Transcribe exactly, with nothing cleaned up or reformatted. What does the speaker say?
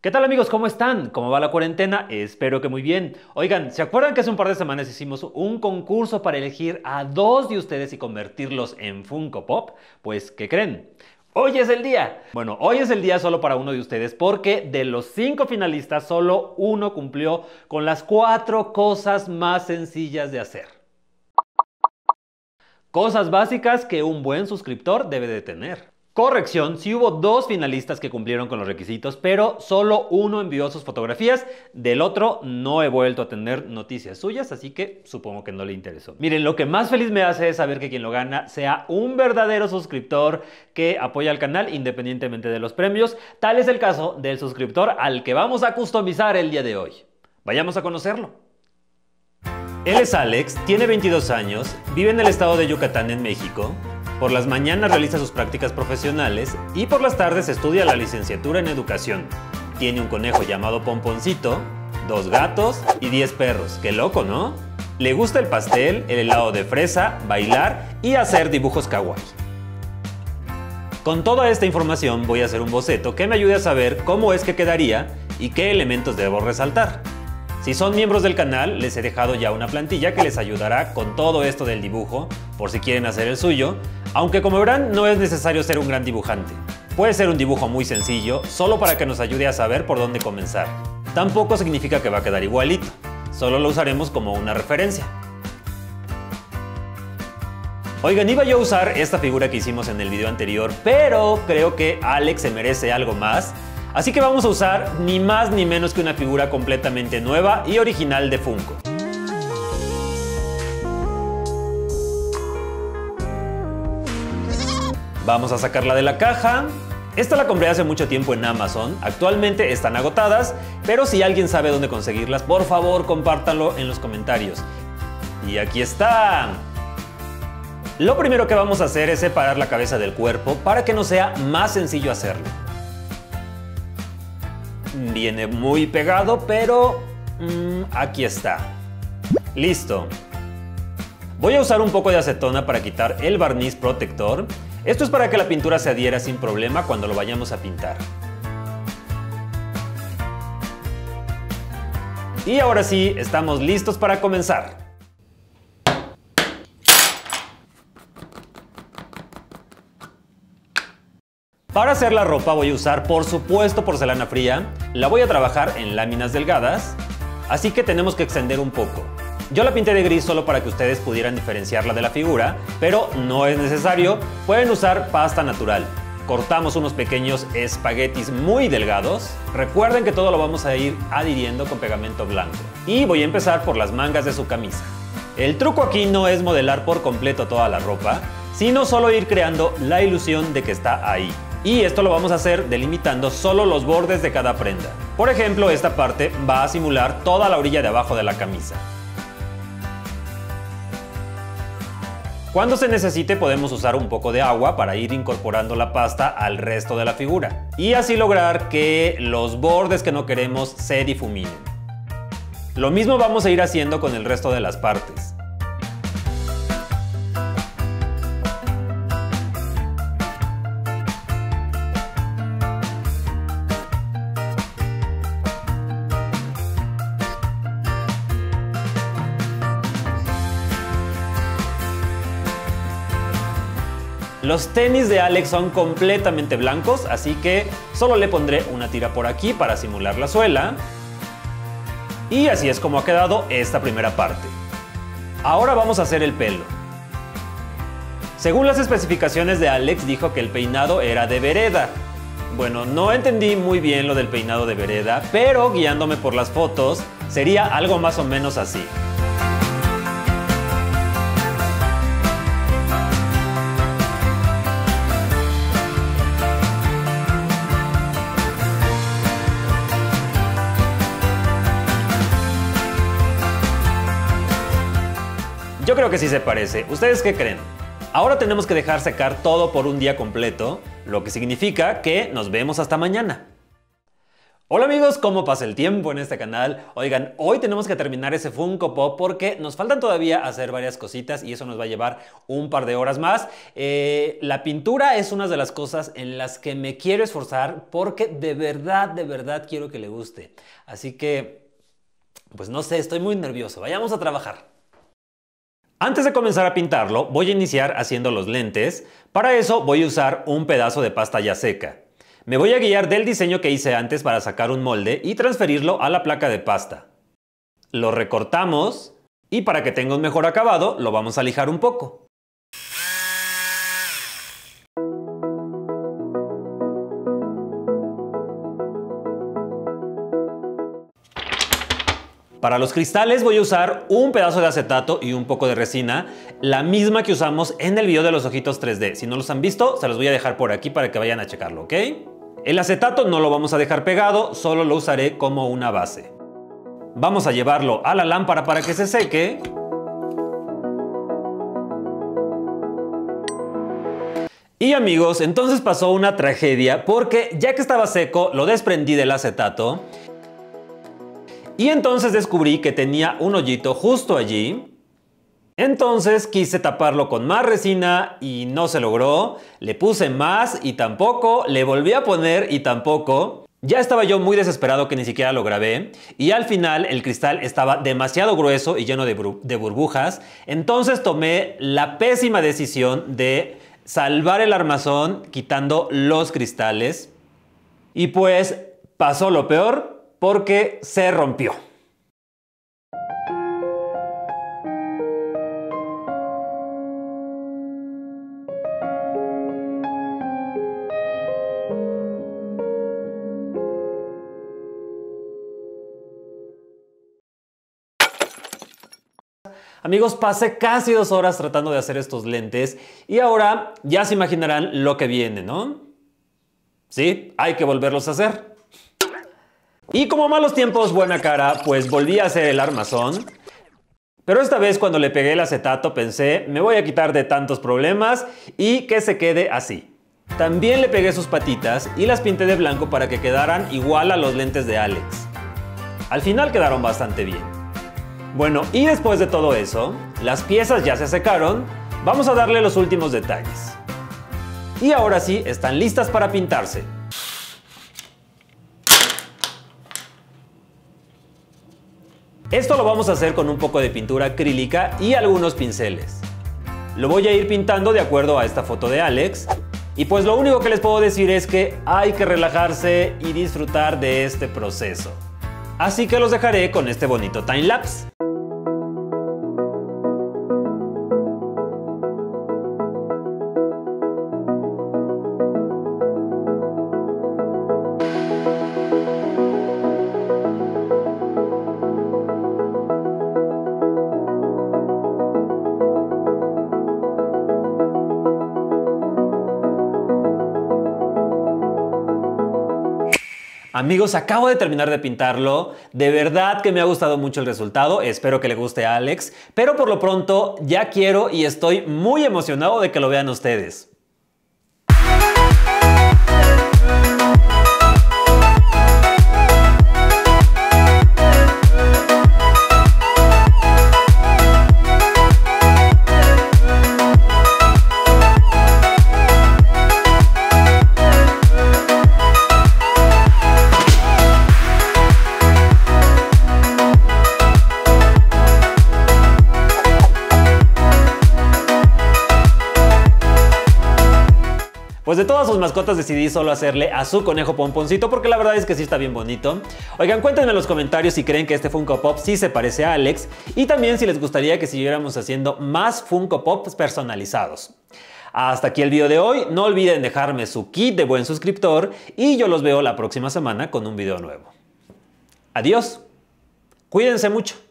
¿Qué tal amigos? ¿Cómo están? ¿Cómo va la cuarentena? Espero que muy bien. Oigan, ¿se acuerdan que hace un par de semanas hicimos un concurso para elegir a dos de ustedes y convertirlos en Funko Pop? Pues, ¿qué creen? ¡Hoy es el día! Bueno, hoy es el día solo para uno de ustedes porque de los cinco finalistas, solo uno cumplió con las cuatro cosas más sencillas de hacer. Cosas básicas que un buen suscriptor debe de tener. Corrección, sí hubo dos finalistas que cumplieron con los requisitos, pero solo uno envió sus fotografías, del otro no he vuelto a tener noticias suyas, así que supongo que no le interesó. Miren, lo que más feliz me hace es saber que quien lo gana sea un verdadero suscriptor que apoya al canal independientemente de los premios. Tal es el caso del suscriptor al que vamos a customizar el día de hoy. Vayamos a conocerlo. Él es Alex, tiene veintidós años, vive en el estado de Yucatán, en México. Por las mañanas realiza sus prácticas profesionales y por las tardes estudia la licenciatura en educación. Tiene un conejo llamado Pomponcito, dos gatos y diez perros. ¡Qué loco!, ¿no? Le gusta el pastel, el helado de fresa, bailar y hacer dibujos kawaii. Con toda esta información voy a hacer un boceto que me ayude a saber cómo es que quedaría y qué elementos debo resaltar. Si son miembros del canal, les he dejado ya una plantilla que les ayudará con todo esto del dibujo, por si quieren hacer el suyo, aunque como verán no es necesario ser un gran dibujante. Puede ser un dibujo muy sencillo, solo para que nos ayude a saber por dónde comenzar. Tampoco significa que va a quedar igualito, solo lo usaremos como una referencia. Oigan, iba yo a usar esta figura que hicimos en el video anterior, pero creo que Alex se merece algo más. Así que vamos a usar ni más ni menos que una figura completamente nueva y original de Funko. Vamos a sacarla de la caja. Esta la compré hace mucho tiempo en Amazon. Actualmente están agotadas, pero si alguien sabe dónde conseguirlas, por favor compártanlo en los comentarios. Y aquí está. Lo primero que vamos a hacer es separar la cabeza del cuerpo para que nos sea más sencillo hacerlo. Viene muy pegado, pero mmm, aquí está. Listo. Voy a usar un poco de acetona para quitar el barniz protector. Esto es para que la pintura se adhiera sin problema cuando lo vayamos a pintar. Y ahora sí, estamos listos para comenzar. Para hacer la ropa voy a usar, por supuesto, porcelana fría. La voy a trabajar en láminas delgadas, así que tenemos que extender un poco. Yo la pinté de gris solo para que ustedes pudieran diferenciarla de la figura, pero no es necesario, pueden usar pasta natural. Cortamos unos pequeños espaguetis muy delgados. Recuerden que todo lo vamos a ir adhiriendo con pegamento blanco. Y voy a empezar por las mangas de su camisa. El truco aquí no es modelar por completo toda la ropa, sino solo ir creando la ilusión de que está ahí. Y esto lo vamos a hacer delimitando solo los bordes de cada prenda. Por ejemplo, esta parte va a simular toda la orilla de abajo de la camisa. Cuando se necesite podemos usar un poco de agua para ir incorporando la pasta al resto de la figura. Y así lograr que los bordes que no queremos se difuminen. Lo mismo vamos a ir haciendo con el resto de las partes. Los tenis de Alex son completamente blancos, así que solo le pondré una tira por aquí para simular la suela. Y así es como ha quedado esta primera parte. Ahora vamos a hacer el pelo. Según las especificaciones de Alex, dijo que el peinado era de vereda. Bueno, no entendí muy bien lo del peinado de vereda, pero guiándome por las fotos, sería algo más o menos así. Yo creo que sí se parece. ¿Ustedes qué creen? Ahora tenemos que dejar secar todo por un día completo, lo que significa que nos vemos hasta mañana. Hola amigos, ¿cómo pasa el tiempo en este canal? Oigan, hoy tenemos que terminar ese Funko Pop porque nos faltan todavía hacer varias cositas y eso nos va a llevar un par de horas más. Eh, la pintura es una de las cosas en las que me quiero esforzar porque de verdad, de verdad quiero que le guste. Así que, pues no sé, estoy muy nervioso. Vayamos a trabajar. Antes de comenzar a pintarlo, voy a iniciar haciendo los lentes. Para eso voy a usar un pedazo de pasta ya seca. Me voy a guiar del diseño que hice antes para sacar un molde y transferirlo a la placa de pasta. Lo recortamos y para que tenga un mejor acabado lo vamos a lijar un poco. Para los cristales voy a usar un pedazo de acetato y un poco de resina, la misma que usamos en el video de los ojitos tres D. Si no los han visto, se los voy a dejar por aquí para que vayan a checarlo, ¿ok? El acetato no lo vamos a dejar pegado, solo lo usaré como una base. Vamos a llevarlo a la lámpara para que se seque. Y amigos, entonces pasó una tragedia porque ya que estaba seco, lo desprendí del acetato. Y entonces descubrí que tenía un hoyito justo allí. Entonces quise taparlo con más resina y no se logró. Le puse más y tampoco. Le volví a poner y tampoco. Ya estaba yo muy desesperado que ni siquiera lo grabé. Y al final el cristal estaba demasiado grueso y lleno de, bur- de burbujas. Entonces tomé la pésima decisión de salvar el armazón quitando los cristales. Y pues pasó lo peor. Porque se rompió. Amigos, pasé casi dos horas tratando de hacer estos lentes y ahora ya se imaginarán lo que viene, ¿no? Sí, hay que volverlos a hacer. Y como malos tiempos, buena cara, pues volví a hacer el armazón. Pero esta vez cuando le pegué el acetato pensé, me voy a quitar de tantos problemas y que se quede así. También le pegué sus patitas y las pinté de blanco para que quedaran igual a los lentes de Alex. Al final quedaron bastante bien. Bueno, y después de todo eso, las piezas ya se secaron, vamos a darle los últimos detalles. Y ahora sí, están listas para pintarse. Esto lo vamos a hacer con un poco de pintura acrílica y algunos pinceles. Lo voy a ir pintando de acuerdo a esta foto de Alex. Y pues lo único que les puedo decir es que hay que relajarse y disfrutar de este proceso. Así que los dejaré con este bonito timelapse. Amigos, acabo de terminar de pintarlo. De verdad que me ha gustado mucho el resultado. Espero que le guste a Alex. Pero por lo pronto ya quiero y estoy muy emocionado de que lo vean ustedes. Pues de todas sus mascotas decidí solo hacerle a su conejo Pomponcito porque la verdad es que sí está bien bonito. Oigan, cuéntenme en los comentarios si creen que este Funko Pop sí se parece a Alex y también si les gustaría que siguiéramos haciendo más Funko Pops personalizados. Hasta aquí el video de hoy. No olviden dejarme su kit de buen suscriptor y yo los veo la próxima semana con un video nuevo. Adiós. Cuídense mucho.